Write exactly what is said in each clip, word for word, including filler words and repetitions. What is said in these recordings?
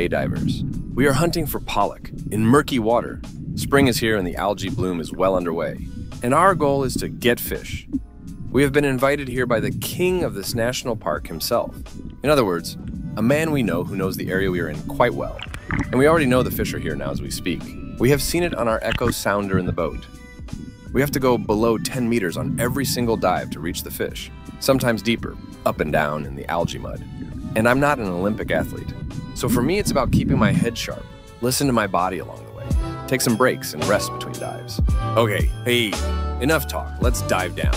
day divers. We are hunting for pollock in murky water. Spring is here and the algae bloom is well underway, and our goal is to get fish. We have been invited here by the king of this national park himself. In other words, a man we know who knows the area we are in quite well. And we already know the fish are here now as we speak. We have seen it on our echo sounder in the boat. We have to go below ten meters on every single dive to reach the fish, sometimes deeper, up and down in the algae mud. And I'm not an Olympic athlete. So for me, it's about keeping my head sharp, listen to my body along the way, take some breaks and rest between dives. Okay, hey, enough talk, let's dive down.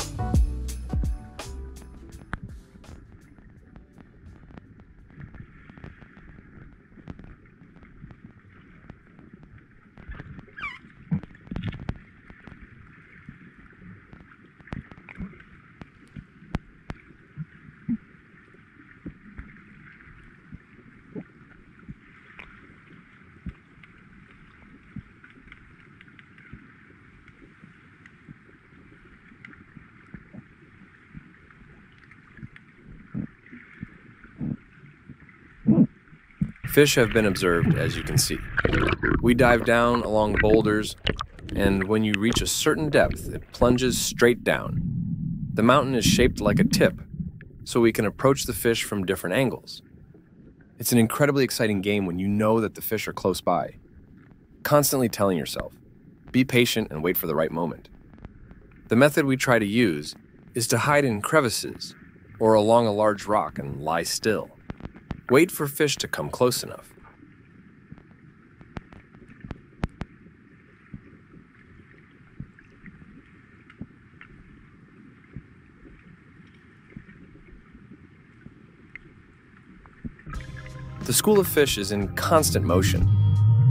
Fish have been observed, as you can see. We dive down along boulders, and when you reach a certain depth, it plunges straight down. The mountain is shaped like a tip, so we can approach the fish from different angles. It's an incredibly exciting game when you know that the fish are close by. Constantly telling yourself, be patient and wait for the right moment. The method we try to use is to hide in crevices or along a large rock and lie still. Wait for fish to come close enough. The school of fish is in constant motion,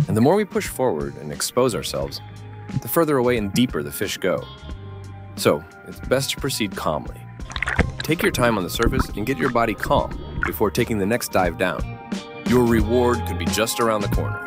and the more we push forward and expose ourselves, the further away and deeper the fish go. So, it's best to proceed calmly. Take your time on the surface and get your body calm before taking the next dive down. Your reward could be just around the corner.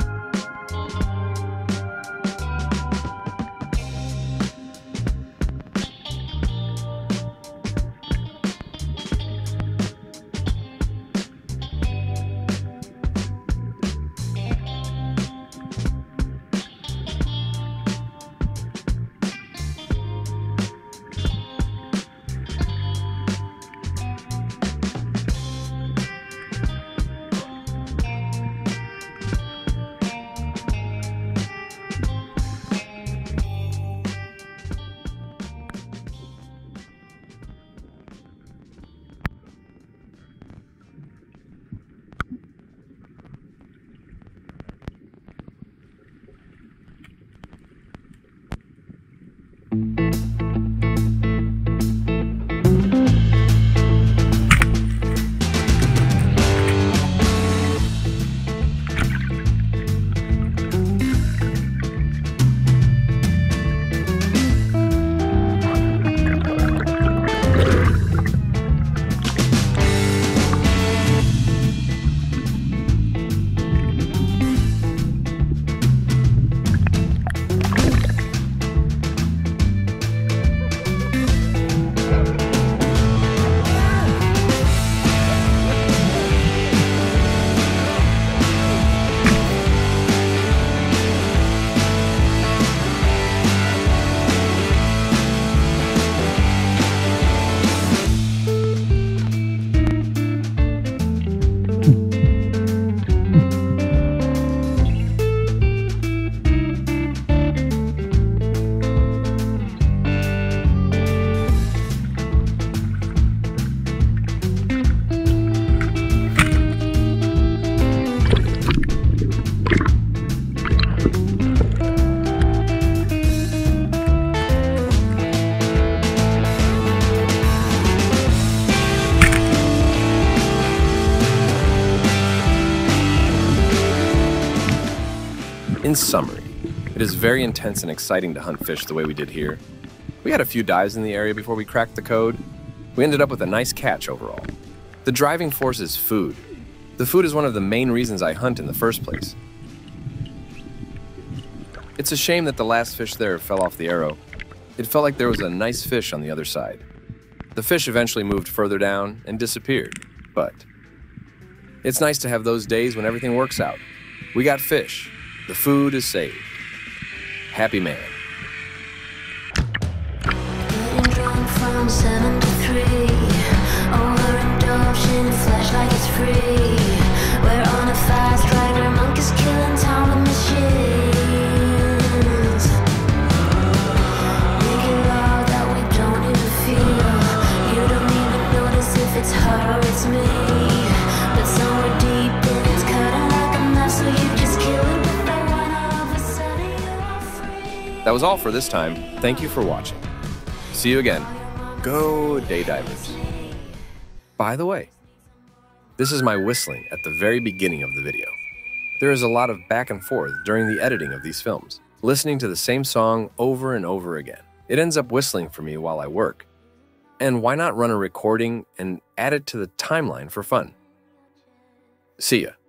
In summary, it is very intense and exciting to hunt fish the way we did here. We had a few dives in the area before we cracked the code. We ended up with a nice catch overall. The driving force is food. The food is one of the main reasons I hunt in the first place. It's a shame that the last fish there fell off the arrow. It felt like there was a nice fish on the other side. The fish eventually moved further down and disappeared, but it's nice to have those days when everything works out. We got fish. The food is saved. Happy man. Getting drunk from seven to three. Over adoption, flash like it's free. We're on a fast ride, our monk is killing time with machines. Make it loud that we don't even feel. You don't even notice if it's her or it's me. But somewhere deep in it's cutting like a knife, so you just kill it with that one. All of a sudden you're free. That was all for this time. Thank you for watching. See you again. Go day divers. By the way, this is my whistling at the very beginning of the video. There is a lot of back and forth during the editing of these films, listening to the same song over and over again. It ends up whistling for me while I work. And why not run a recording and add it to the timeline for fun? See ya.